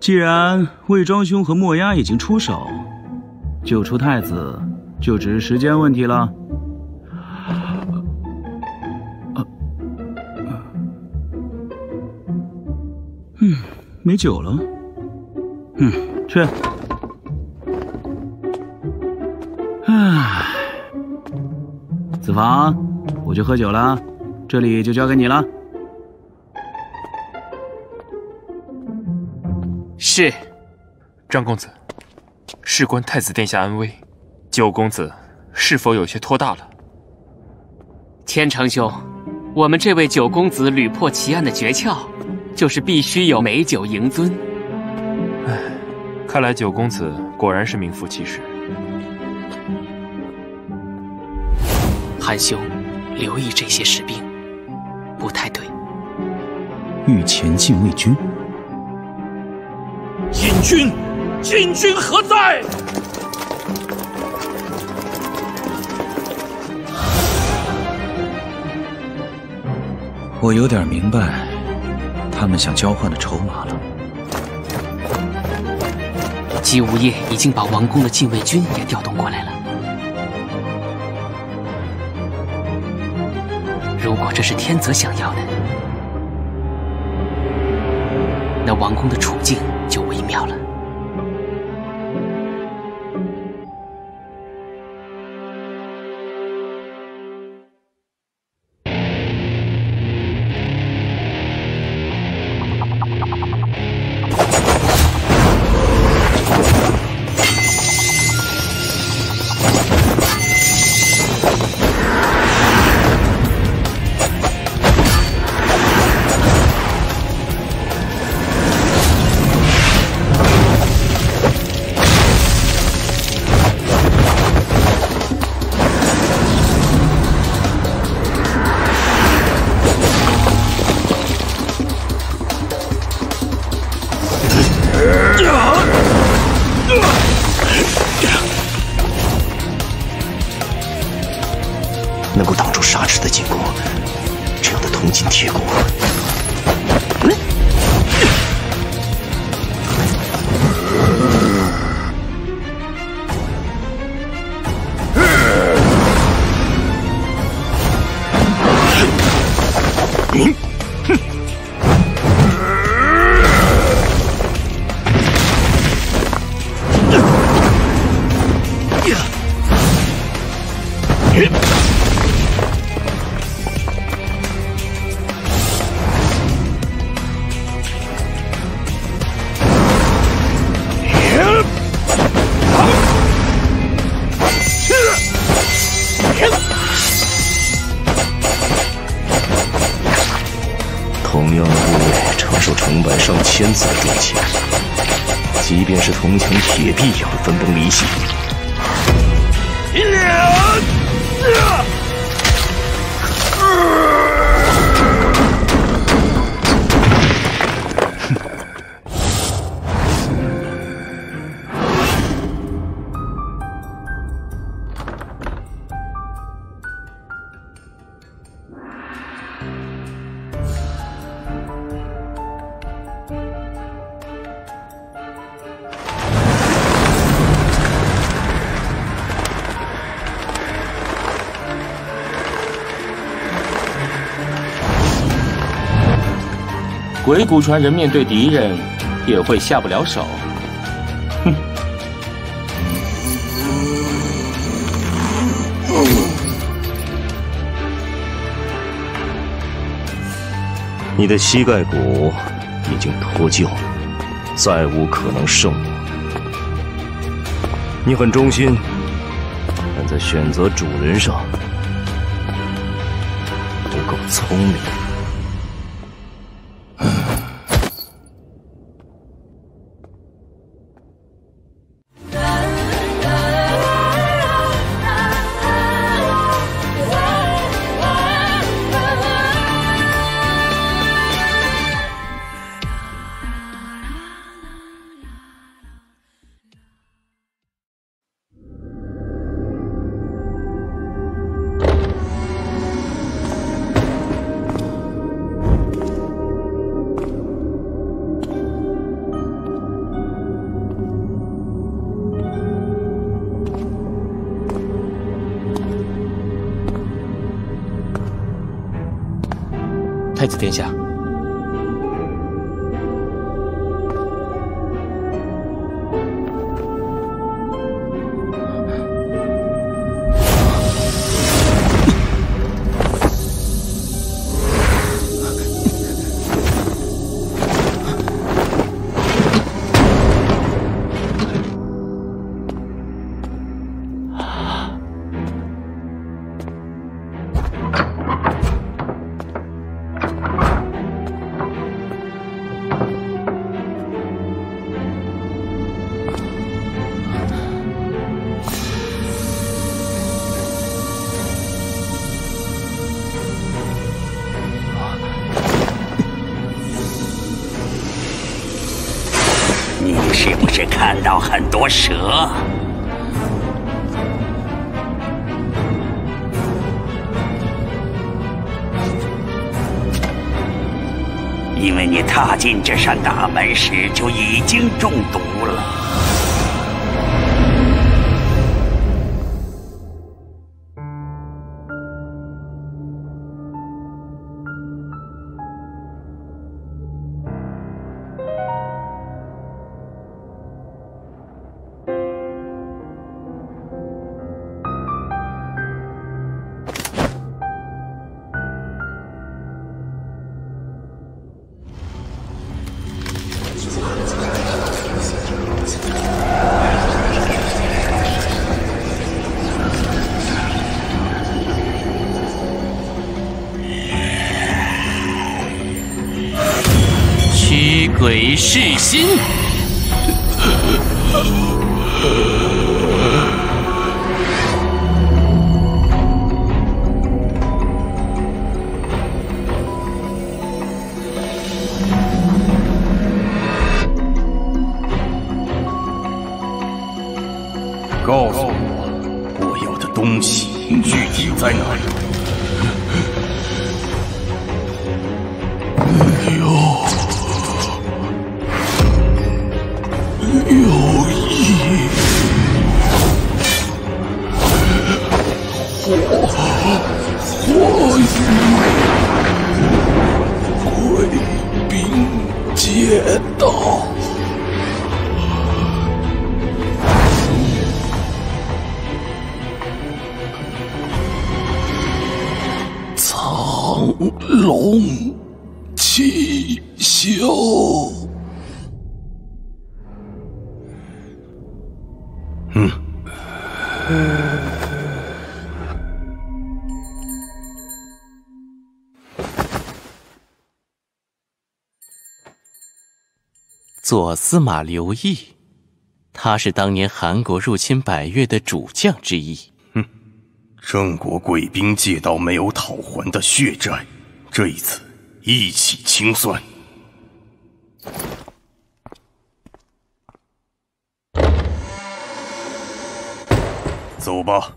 既然魏庄兄和墨鸦已经出手，救出太子就只是时间问题了。没酒了。去。子房，我去喝酒了，这里就交给你了。 是，张公子，事关太子殿下安危，九公子是否有些托大了？千长兄，我们这位九公子屡破奇案的诀窍，就是必须有美酒迎尊。唉，看来九公子果然是名副其实。韩兄，留意这些士兵，不太对。御前禁卫军。 禁军何在？我有点明白，他们想交换的筹码了。姬无夜已经把王宫的禁卫军也调动过来了。如果这是天泽想要的，那王宫的处境…… 就微妙了。鬼谷传人面对敌人也会下不了手。哼！你的膝盖骨已经脱臼，再无可能胜我。你很忠心，但在选择主人上不够聪明。太子殿下。看到很多蛇，因为你踏进这扇大门时就已经中毒了。驱鬼噬心。 告诉我，我要的东西具体在哪里？有贵宾接到。 龙七霄，左司马刘毅，他是当年韩国入侵百越的主将之一。郑国贵兵借到没有讨还的血债。 这一次，一起清算。走吧。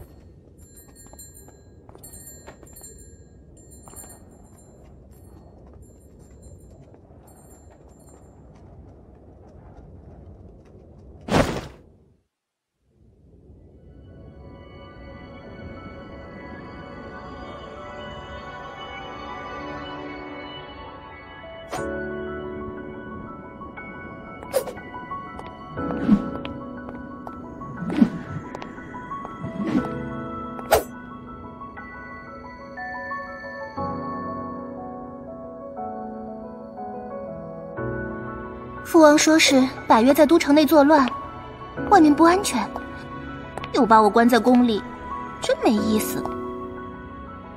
父王说是百越在都城内作乱，外面不安全，又把我关在宫里，真没意思。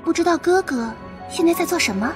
不知道哥哥现在在做什么？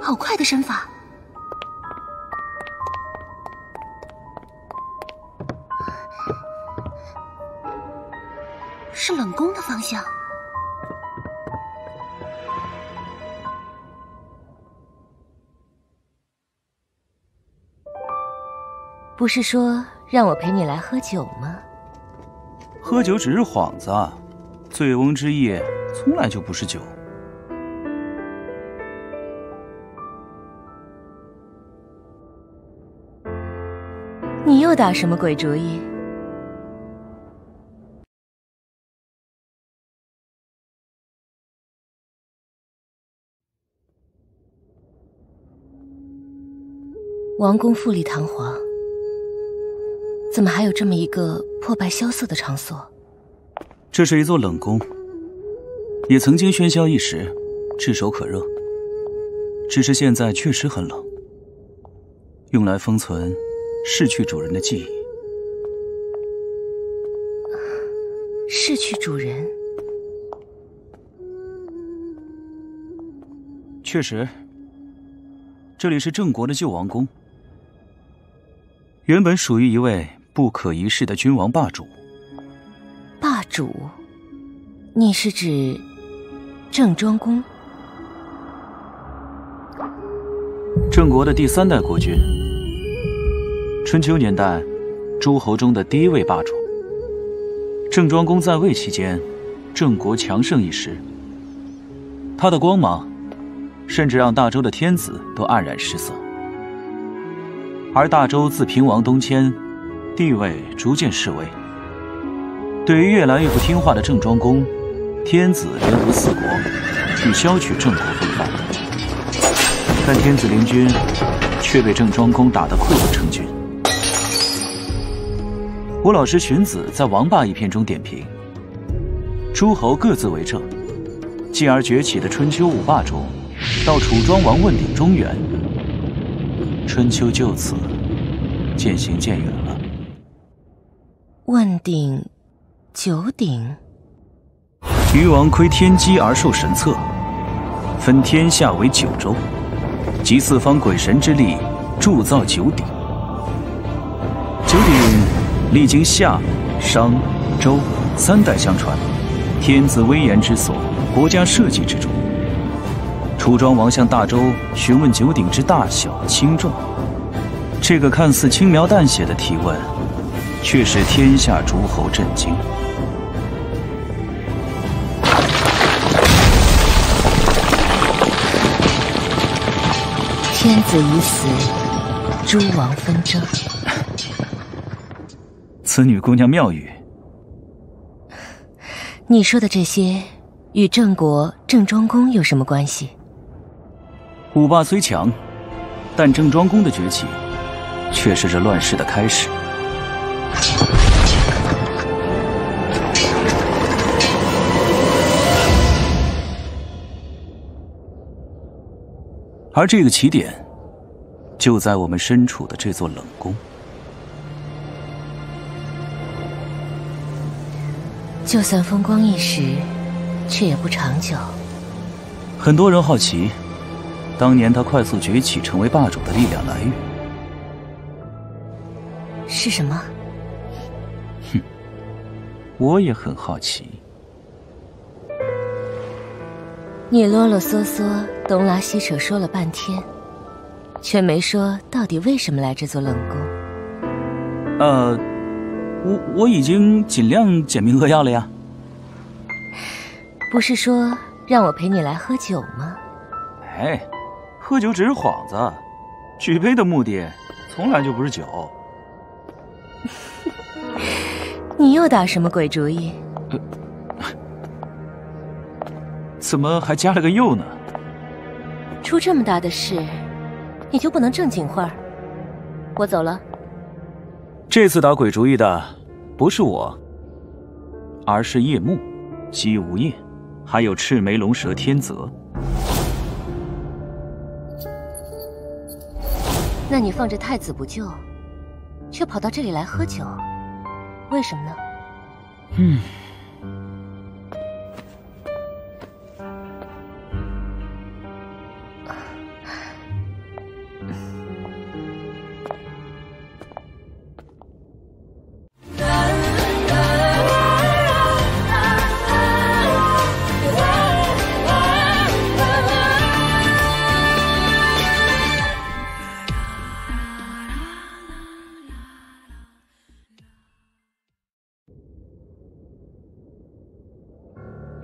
好快的身法！方向。不是说让我陪你来喝酒吗？喝酒只是幌子，醉翁之意从来就不是酒。 你又打什么鬼主意？王宫富丽堂皇，怎么还有这么一个破败萧瑟的场所？这是一座冷宫，也曾经喧嚣一时，炙手可热。只是现在确实很冷，用来封存 逝去主人的记忆，逝去主人，确实，这里是郑国的旧王宫，原本属于一位不可一世的君王霸主。霸主？你是指郑庄公？郑国的第三代国君。 春秋年代，诸侯中的第一位霸主。郑庄公在位期间，郑国强盛一时。他的光芒，甚至让大周的天子都黯然失色。而大周自平王东迁，地位逐渐式微。对于越来越不听话的郑庄公，天子联合四国，去削去郑国风范。但天子联军却被郑庄公打得溃不成军。 我老师荀子在《王霸》一篇中点评：诸侯各自为政，继而崛起的春秋五霸中，到楚庄王问鼎中原，春秋就此渐行渐远了。问鼎，九鼎。虞王窥天机而受神策，分天下为九州，集四方鬼神之力，铸造九鼎。九鼎 历经夏、商、周三代相传，天子威严之所，国家社稷之主。楚庄王向大周询问九鼎之大小、轻重，这个看似轻描淡写的提问，却使天下诸侯震惊。天子已死，诸王纷争。 此女姑娘妙语。你说的这些与郑国郑庄公有什么关系？五霸虽强，但郑庄公的崛起却是这乱世的开始。而这个起点，就在我们身处的这座冷宫。 就算风光一时，却也不长久。很多人好奇，当年他快速崛起成为霸主的力量来源是什么？哼，我也很好奇。你啰啰嗦嗦、东拉西扯说了半天，却没说到底为什么来这座冷宫。我已经尽量简明扼要了呀。不是说让我陪你来喝酒吗？哎，喝酒只是幌子，举杯的目的从来就不是酒。你又打什么鬼主意？怎么还加了个又呢？出这么大的事，你就不能正经会儿？我走了。 这次打鬼主意的不是我，而是夜幕、姬无夜，还有赤眉龙蛇天泽。那你放着太子不救，却跑到这里来喝酒，为什么呢？嗯，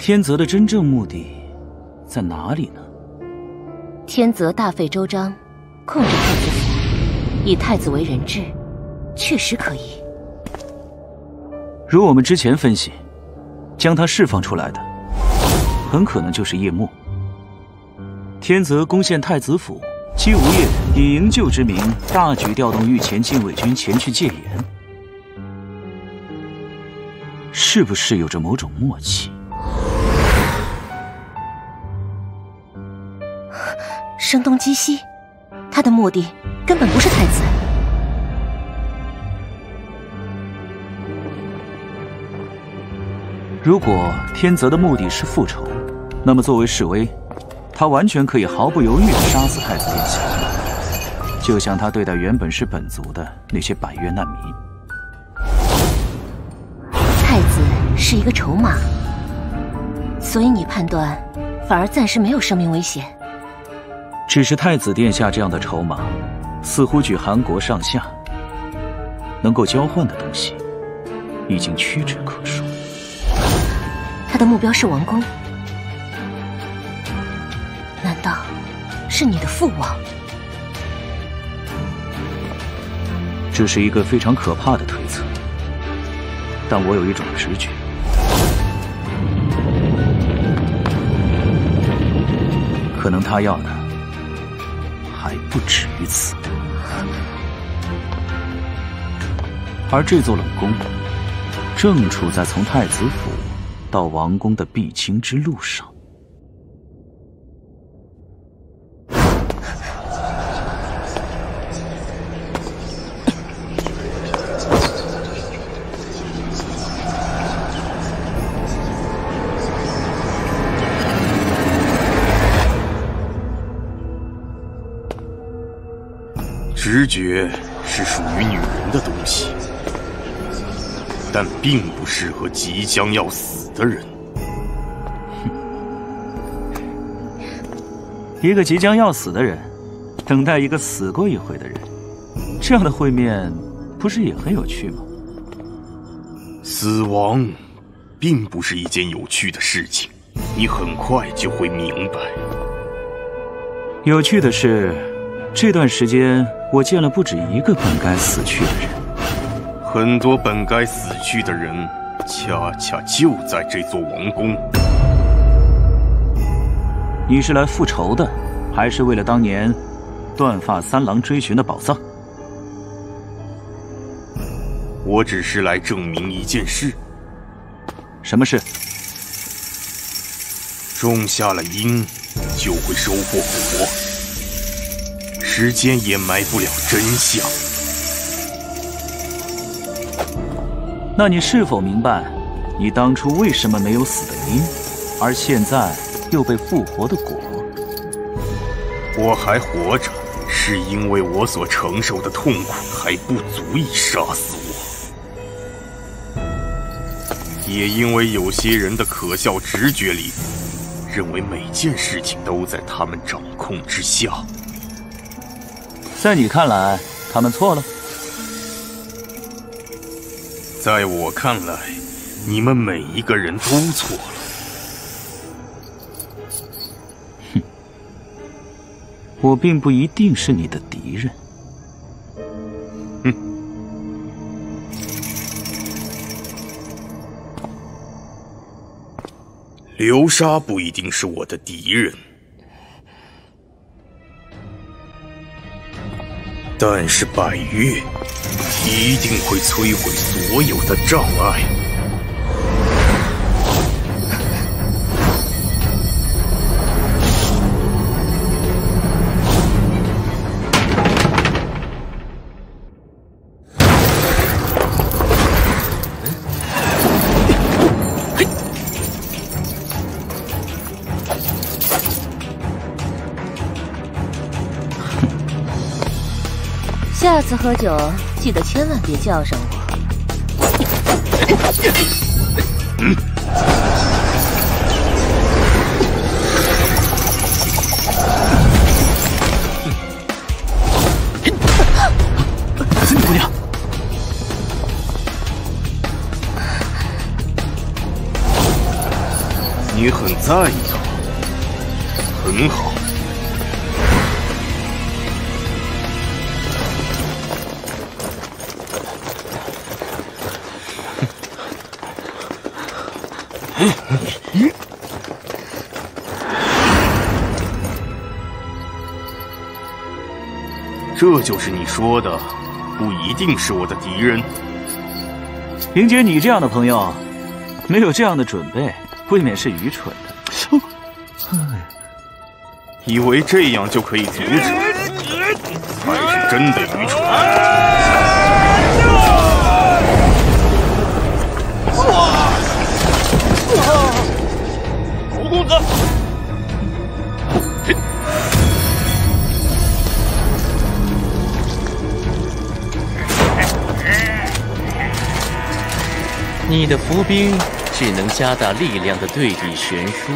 天泽的真正目的在哪里呢？天泽大费周章控制太子府，以太子为人质，确实可疑。如我们之前分析，将他释放出来的，很可能就是叶幕。天泽攻陷太子府，姬无夜以营救之名，大举调动御前禁卫军前去戒严。 是不是有着某种默契？声东击西，他的目的根本不是太子。如果天泽的目的是复仇，那么作为示威，他完全可以毫不犹豫地杀死太子殿下，就像他对待原本是本族的那些百越难民。 太子是一个筹码，所以你判断反而暂时没有生命危险。只是太子殿下这样的筹码，似乎举韩国上下能够交换的东西，已经屈指可数。他的目标是王宫，难道是你的父王？这是一个非常可怕的推测。 但我有一种直觉，可能他要的还不止于此。而这座冷宫，正处在从太子府到王宫的必经之路上。直觉是属于女人的东西，但并不适合即将要死的人。一个即将要死的人，等待一个死过一回的人，这样的会面不是也很有趣吗？死亡，并不是一件有趣的事情，你很快就会明白。有趣的是，这段时间。 我见了不止一个本该死去的人，很多本该死去的人，恰恰就在这座王宫。你是来复仇的，还是为了当年断发三郎追寻的宝藏？我只是来证明一件事。什么事？种下了因，就会收获果。 时间掩埋不了真相。那你是否明白，你当初为什么没有死的因，而现在又被复活的果？我还活着，是因为我所承受的痛苦还不足以杀死我，也因为有些人的可笑直觉里，认为每件事情都在他们掌控之下。 在你看来，他们错了。在我看来，你们每一个人都错了。哼，我并不一定是你的敌人。哼。流沙不一定是我的敌人。 但是百越一定会摧毁所有的障碍。下次喝酒记得千万别叫上我。孙姑娘，你你很在意我，很好。这就是你说的，不一定是我的敌人。迎接你这样的朋友，没有这样的准备，未免是愚蠢的。以为这样就可以阻止，才是真的愚蠢。胡公子。 你的伏兵只能加大力量的对比悬殊。